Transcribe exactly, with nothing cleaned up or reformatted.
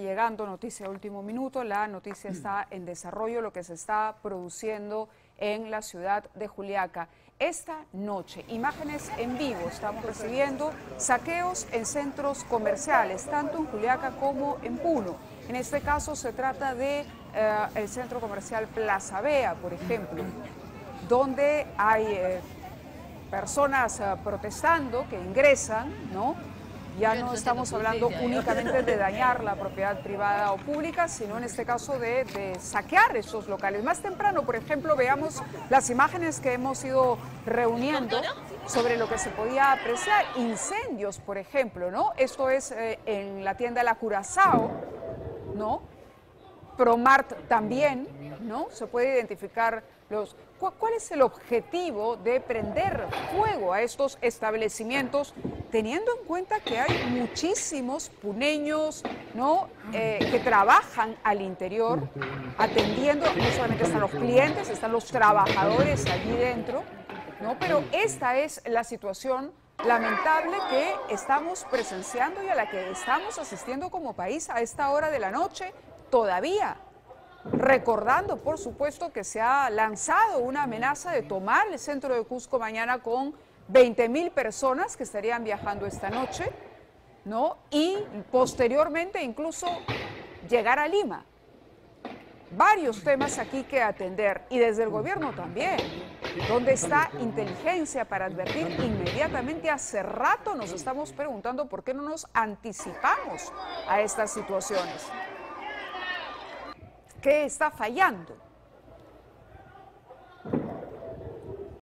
Llegando noticia de último minuto, la noticia está en desarrollo, lo que se está produciendo en la ciudad de Juliaca. Esta noche, imágenes en vivo, estamos recibiendo saqueos en centros comerciales, tanto en Juliaca como en Puno. En este caso se trata de eh, el centro comercial Plaza Vea, por ejemplo, donde hay eh, personas eh, protestando que ingresan, ¿no? Ya no estamos hablando únicamente de dañar la propiedad privada o pública, sino en este caso de, de saquear esos locales. Más temprano, por ejemplo, veamos las imágenes que hemos ido reuniendo sobre lo que se podía apreciar. Incendios, por ejemplo, ¿no? Esto es eh, en la tienda La Curazao, ¿no? Promart también, ¿no? Se puede identificar los... ¿Cuál es el objetivo de prender fuego a estos establecimientos, teniendo en cuenta que hay muchísimos puneños, ¿no? eh, que trabajan al interior, atendiendo, no solamente están los clientes, están los trabajadores allí dentro, ¿no? Pero esta es la situación lamentable que estamos presenciando y a la que estamos asistiendo como país a esta hora de la noche todavía. Recordando, por supuesto, que se ha lanzado una amenaza de tomar el centro de Cusco mañana con veinte mil personas que estarían viajando esta noche, ¿no? Y posteriormente incluso llegar a Lima. Varios temas aquí que atender y desde el gobierno también. ¿Dónde está inteligencia para advertir inmediatamente? Hace rato nos estamos preguntando por qué no nos anticipamos a estas situaciones. ¿Qué está fallando?